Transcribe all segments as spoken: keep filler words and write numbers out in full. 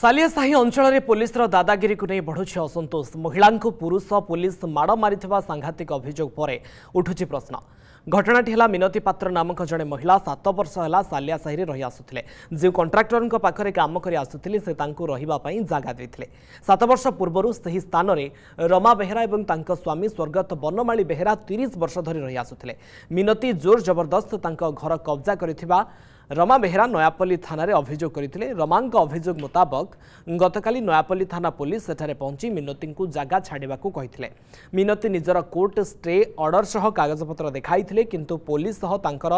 सालियासाही अंचल पुलिस दादागिरी को नहीं बढ़ुच असंतोष। महिला को पुरुष पुलिस माड़ मारी सांघातिक अभियोग पर उठुची प्रश्न। घटनाटी है मिनती पात्र नामक जड़े महिला सात वर्ष है सालियासाही रही आसुले। जो कंट्राक्टर पाखे कम कर आसुले से रही जगह देते। सात वर्ष पूर्व से ही स्थान में रमा बेहरा और स्वामी स्वर्गत बनमाली बेहरा तीस वर्ष धरी रही आसुले। मिनती जोर जबरदस्त घर कब्जा कर रमा बेहरा नयापल्ली थाना रे अभियोग करथिले। रमांक अभियोग मुताबक गतकाली नयापल्ली थाना पुलिस सेठारे पहुंची मिनती को जगह छाड़िबा को कहिथिले। मिनती निजर कोर्ट स्टे ऑर्डर सह कागजपत्र देखाइथिले किंतु पुलिस सह तांकर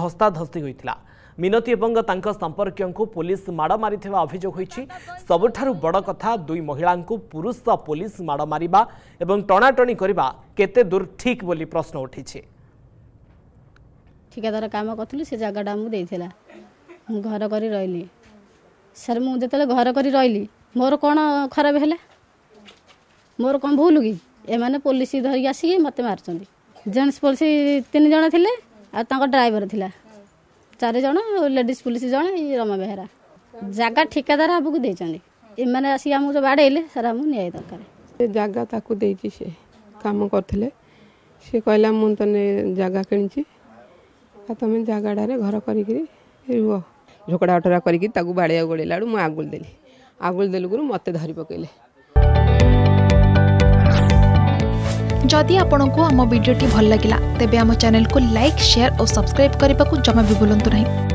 धस्ताधस्ती होइथिला। मिनती एवं तांकर संपर्कियों को पुलिस माड़ मारिथिबा अभियोग होइछि। सबुठारु बड़ कथा दुई महिला को पुरुष पुलिस माड़ मारिबा एवं टणाटणी करबा केते दूर ठीक बोली प्रश्न उठिछि। ठिकादार कम करूँ से जगह मुझे मुझे घर कर रही सर मुझे घर कर रही मोर कौन खराब है मोर कौन भूल कि एम पुलिस धरिक आसिक मत मार्च। जेन्ट्स पुलिस तीन जन थे और ड्राइवर था चार जन लेडीज पुलिस जड़े रमा बेहरा जगह ठिकादार आमको देने आसिक आम बाड़े सर आम न्याय दरकार जगह ताकू दे कम करते सी कहला मुझे जगह कि तुम जगह घर कर झोकड़ा अठरा करके बाड़िया गोड़ेला मुझे आगुल देली आगुल देलुगुरु मत धरी पकड़े। जदि आपंक आम भिडी भल लगा तेब आम चैनल को लाइक शेयर और सब्सक्राइब करने को जमा भी भूलु नहीं।